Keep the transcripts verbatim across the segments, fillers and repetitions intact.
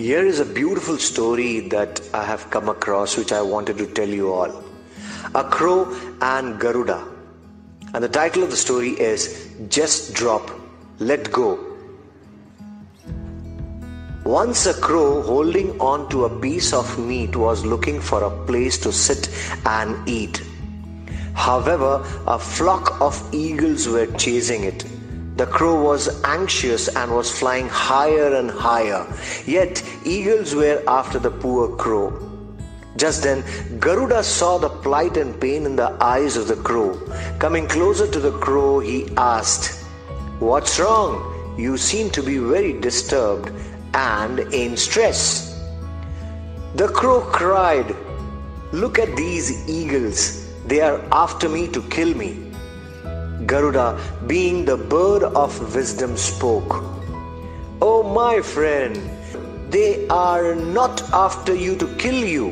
Here is a beautiful story that I have come across, which I wanted to tell you all. A crow and Garuda. And the title of the story is Just Drop, Let Go. Once a crow holding on to a piece of meat was looking for a place to sit and eat. However, a flock of eagles were chasing it. The crow was anxious and was flying higher and higher, yet eagles were after the poor crow. Just then, Garuda saw the plight and pain in the eyes of the crow. Coming closer to the crow, he asked, "What's wrong? You seem to be very disturbed and in stress." The crow cried, "Look at these eagles. They are after me to kill me." Garuda, being the bird of wisdom, spoke, "Oh my friend, they are not after you to kill you.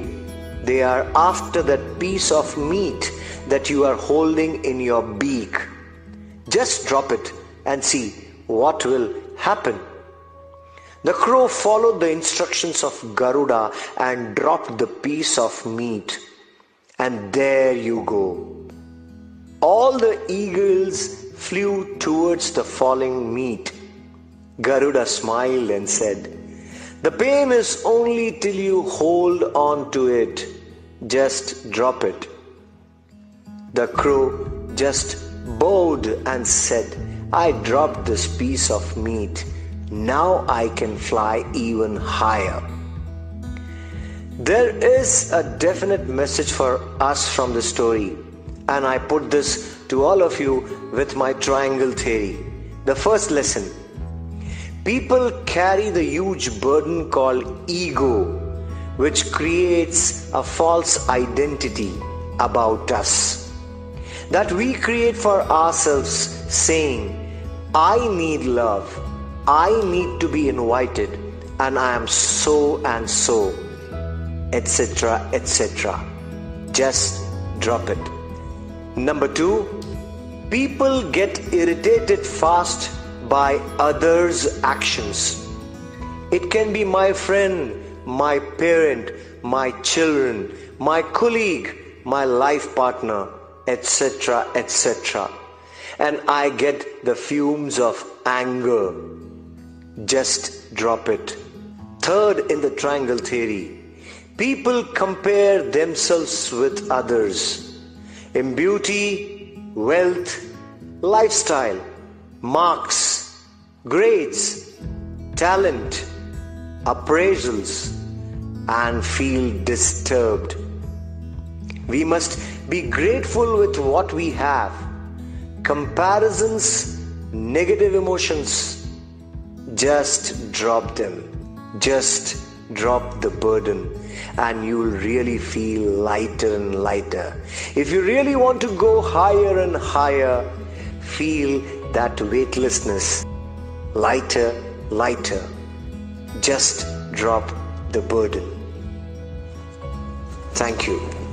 They are after that piece of meat that you are holding in your beak. Just drop it and see what will happen." The crow followed the instructions of Garuda and dropped the piece of meat. And there you go. All the eagles flew towards the falling meat. Garuda smiled and said, "The pain is only till you hold on to it. Just drop it." The crow just bowed and said, "I dropped this piece of meat. Now I can fly even higher." There is a definite message for us from the story. And I put this to all of you with my triangle theory. The first lesson: people carry the huge burden called ego, which creates a false identity about us that we create for ourselves, saying, "I need love, I need to be invited, and I am so and so," et cetera, et cetera. Just drop it. Number two, people get irritated fast by others' actions. It can be my friend, my parent, my children, my colleague, my life partner, et cetera, et cetera. And I get the fumes of anger. Just drop it. Third, in the triangle theory, people compare themselves with others in beauty, wealth, lifestyle, marks, grades, talent, appraisals, and feel disturbed. We must be grateful with what we have. Comparisons, negative emotions, just drop them. Just drop the burden, and you will really feel lighter and lighter. If you really want to go higher and higher, feel that weightlessness. Lighter, lighter. Just drop the burden. Thank you.